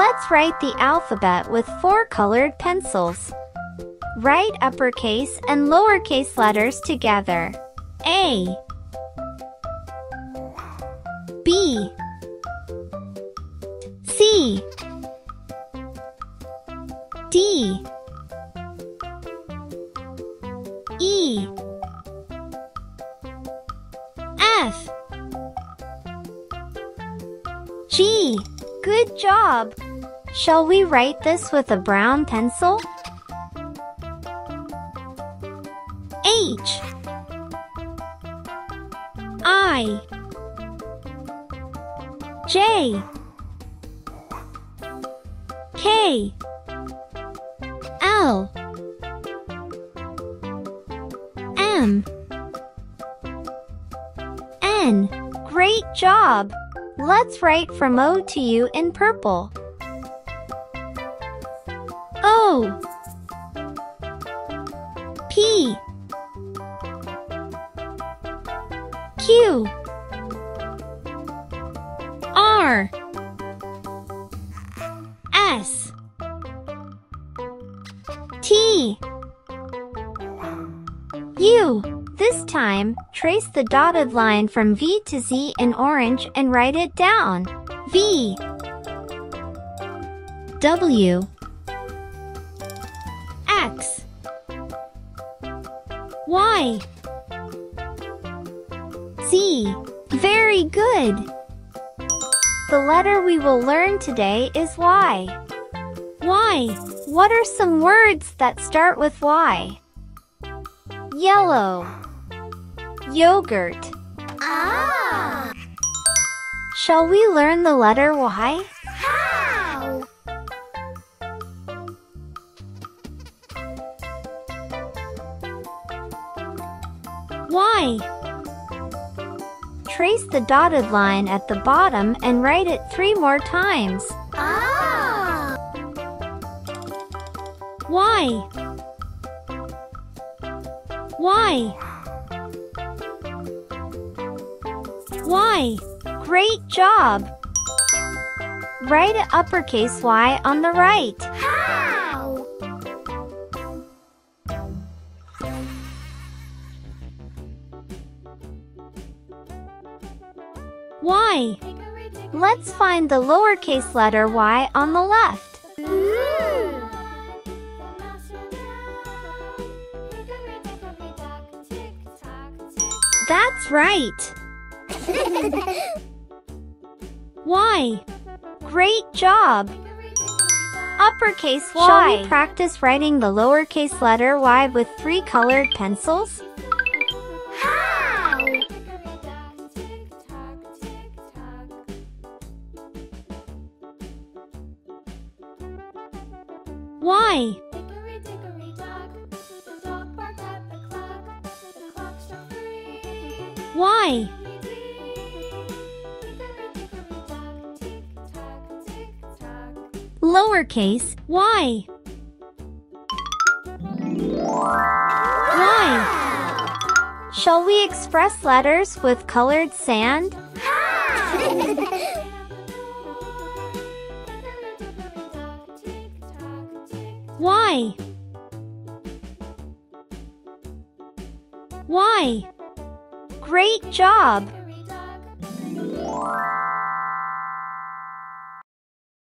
Let's write the alphabet with four colored pencils. Write uppercase and lowercase letters together. A, B, C, D, E, F, G. Good job! Shall we write this with a brown pencil? H, I, J, K, L, M, N. Great job! Let's write from O to U in purple. O, P, Q, R, S, T, U. This time, trace the dotted line from V to Z in orange and write it down. V, W, X, Y, Z. Very good! The letter we will learn today is Y. Y. What are some words that start with Y? Yellow, yogurt. Ah! Shall we learn the letter Y? How? Y. Trace the dotted line at the bottom and write it 3 more times. Ah! Y. Y. Y. Great job! Write an uppercase Y on the right. How? Y. Let's find the lowercase letter Y on the left. Ooh. That's right! Y. Great job! Uppercase Y. Shall we practice writing the lowercase letter Y with 3 colored pencils? How? Y. Y. Lowercase Y. Y. Shall we express letters with colored sand? Y. Y. Great job!